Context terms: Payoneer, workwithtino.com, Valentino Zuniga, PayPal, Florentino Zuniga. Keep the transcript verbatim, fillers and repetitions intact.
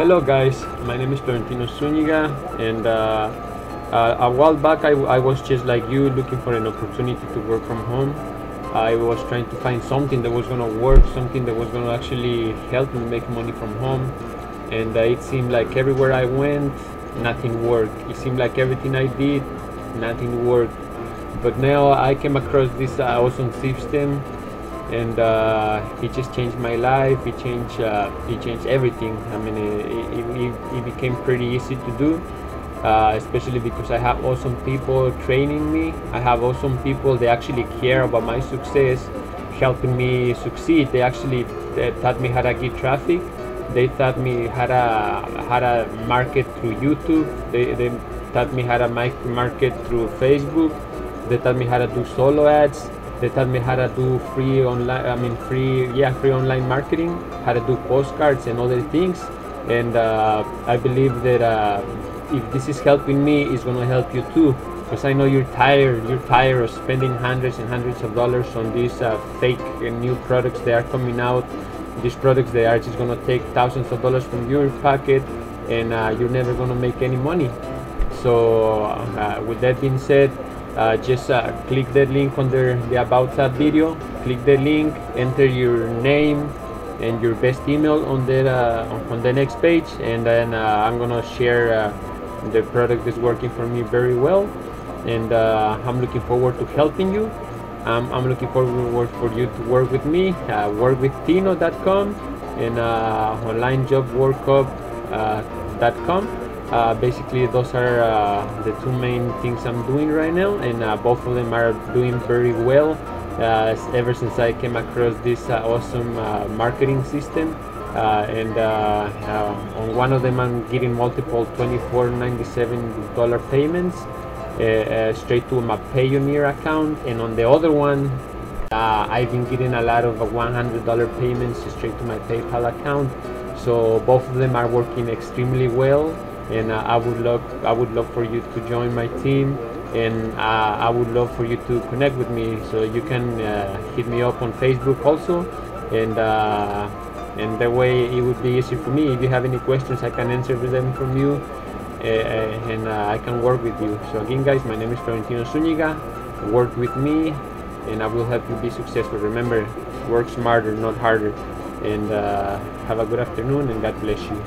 Hello guys, my name is Florentino Zuniga, and uh, uh, a while back I, I was just like you, looking for an opportunity to work from home. I was trying to find something that was going to work, something that was going to actually help me make money from home, and uh, it seemed like everywhere I went, nothing worked. It seemed like everything I did, nothing worked. But now I came across this uh, awesome system, and uh, it just changed my life. It changed, uh, it changed everything. I mean, it, it, it, it became pretty easy to do, uh, especially because I have awesome people training me. I have awesome people, they actually care about my success, helping me succeed. They actually they taught me how to get traffic. They taught me how to, how to market through YouTube. They, they taught me how to market through Facebook. They taught me how to do solo ads. They taught me how to do free online, I mean free, yeah, free online marketing, how to do postcards and other things. And uh, I believe that uh, if this is helping me, it's gonna help you too. Because I know you're tired, you're tired of spending hundreds and hundreds of dollars on these uh, fake and new products that are coming out. These products that are just gonna take thousands of dollars from your pocket, and uh, you're never gonna make any money. So uh, with that being said, Uh, just uh, click that link under the About Tab video, click the link, enter your name and your best email on the, uh, on the next page, and then uh, I'm gonna share uh, the product that's working for me very well, and uh, I'm looking forward to helping you. Um, I'm looking forward for you to work with me, uh, work with tino dot com and uh, online job workup dot com. Uh, basically, those are uh, the two main things I'm doing right now, and uh, both of them are doing very well uh, ever since I came across this uh, awesome uh, marketing system. Uh, and uh, uh, on one of them, I'm getting multiple twenty-four ninety-seven dollar payments uh, uh, straight to my Payoneer account, and on the other one, uh, I've been getting a lot of one hundred dollar payments straight to my PayPal account. So both of them are working extremely well. And uh, I would love, I would love for you to join my team, and uh, I would love for you to connect with me. So you can uh, hit me up on Facebook also, and uh, and that way it would be easier for me. If you have any questions, I can answer them from you, uh, and uh, I can work with you. So again, guys, my name is Valentino Zuniga. Work with me, and I will help you be successful. Remember, work smarter, not harder. And uh, have a good afternoon, and God bless you.